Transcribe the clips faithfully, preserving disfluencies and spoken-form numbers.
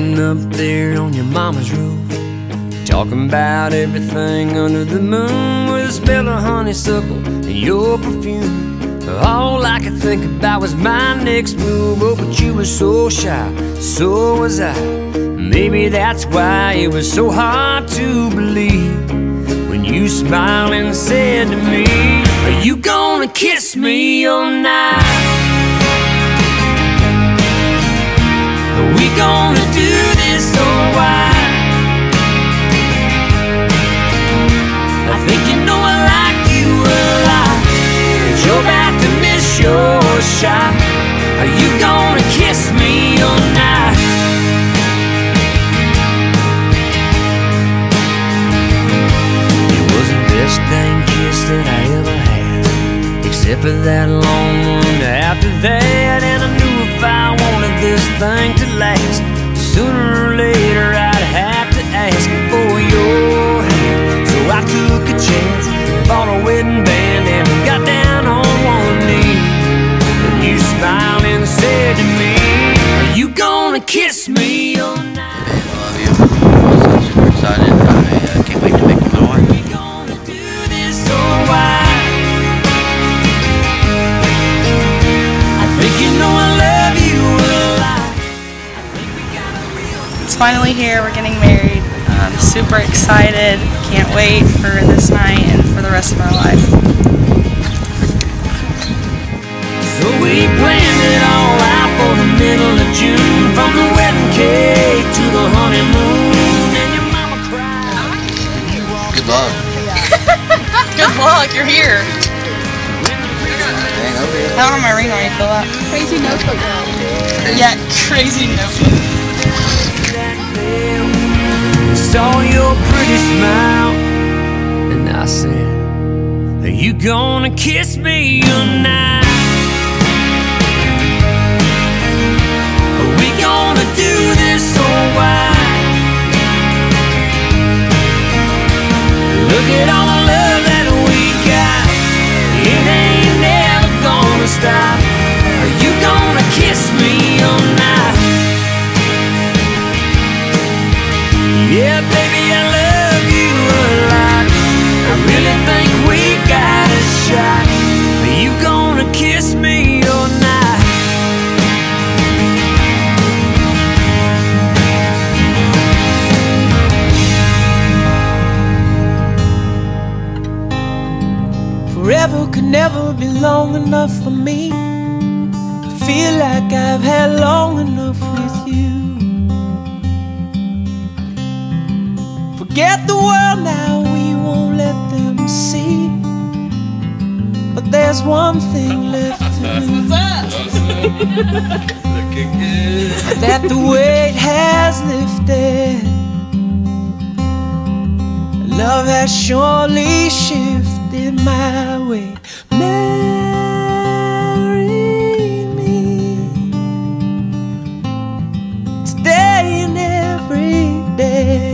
sitting up there on your mama's roof, talking about everything under the moon, with the smell of honeysuckle and your perfume. All I could think about was my next move. Oh, but you were so shy, so was I. Maybe that's why it was so hard to believe when you smiled and said to me, are you gonna kiss me all night? Are we gonna do this or why? I think you know I like you a lot, but you're about to miss your shot. Are you gonna kiss me or not? It was the best dang kiss that I ever had, except for that long one after that. And I knew if I wanted this thing to last, sooner or later I'd have to ask for your hand. So I took a chance, bought a wedding band, and got down on one knee. And you smiled and said to me, are you gonna kiss me all night? I love you. I'm super excited. I uh, can't wait to make you my wife. Are we gonna do this or why? I think you know I love you a lot. I think we got a real... It's finally here. We're getting married. I'm super excited. Can't wait for this night and for the rest of our life. So we planned it all out for the middle of June, from the wedding cake to the honeymoon. And your mama cried. Good luck. Good luck. You're here. I don't have my ring on. You feel that? Crazy notebook now. Yeah, crazy notebook. Saw your pretty smile, and I said, are you gonna kiss me or not? Are we gonna do this or why? Look at all the love that we got. It ain't never gonna stop. Are you gonna kiss me or not? Yeah, baby, I love you a lot. I really think we got a shot. Are you gonna kiss me or not? Forever could never be long enough for me. I feel like I've had long enough with you. Forget the world now, we won't let them see. But there's one thing left to do. What's up? Looking good. That the weight has lifted. Love has surely shifted my way. Marry me today and every day.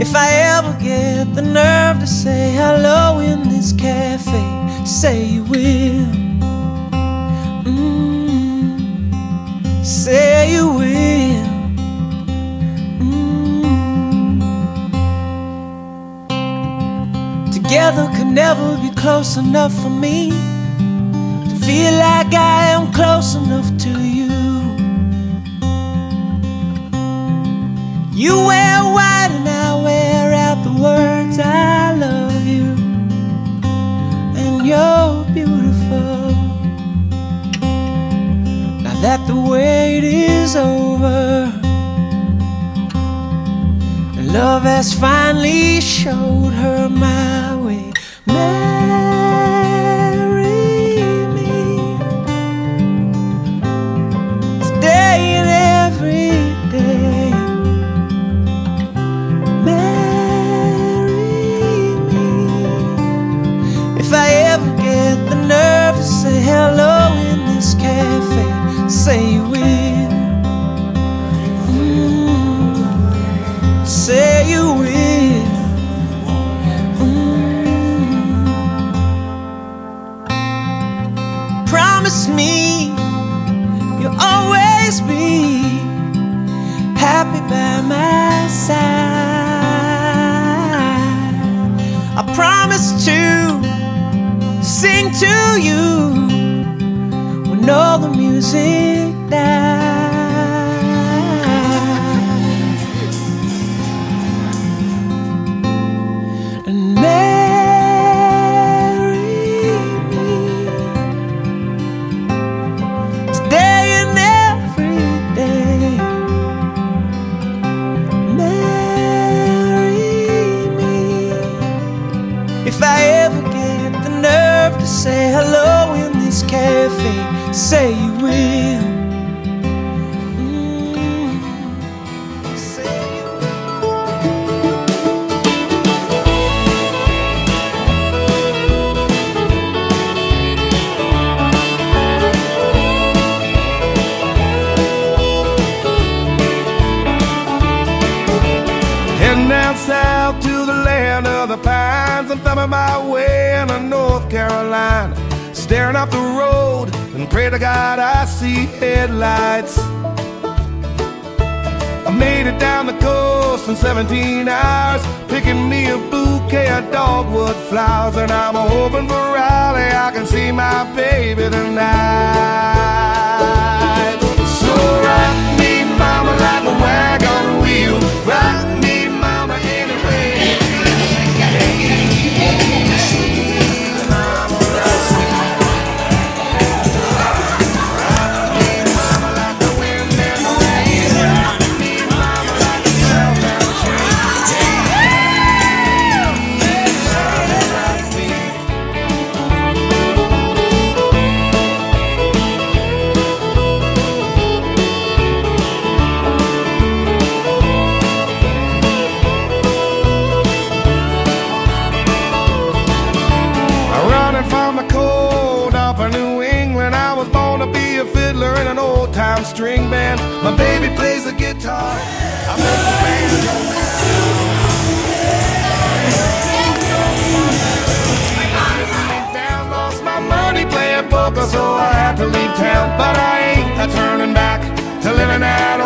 If I ever get the nerve to say hello in this cafe, say you will. Mm, say you will. Mm. Together could never be close enough for me to feel like I am close enough to you. You wear white and I wear out the words I love you, and you're beautiful. Now that the wait is over and love has finally showed her my way, marry me today and every day. Say hello in this cafe, say you will. Mm, say you will. Mm. music dies. And marry me today and every day. Marry me if I ever get the nerve to say hello in this cafe. Say you will. Mm-hmm. Say you will. Heading down south to the land of the pines. I'm thumbing my way into North Carolina, staring off the road and pray to God I see headlights. I made it down the coast in seventeen hours, picking me a bouquet of dogwood flowers. And I'm hoping for Raleigh I can see my baby tonight. So rock me mama like a wagon wheel, rock me mama anyway. String band, my baby plays the guitar. I make the band go down. Lost my money playing poker, so I had to leave town. But I ain't a turning back to living out.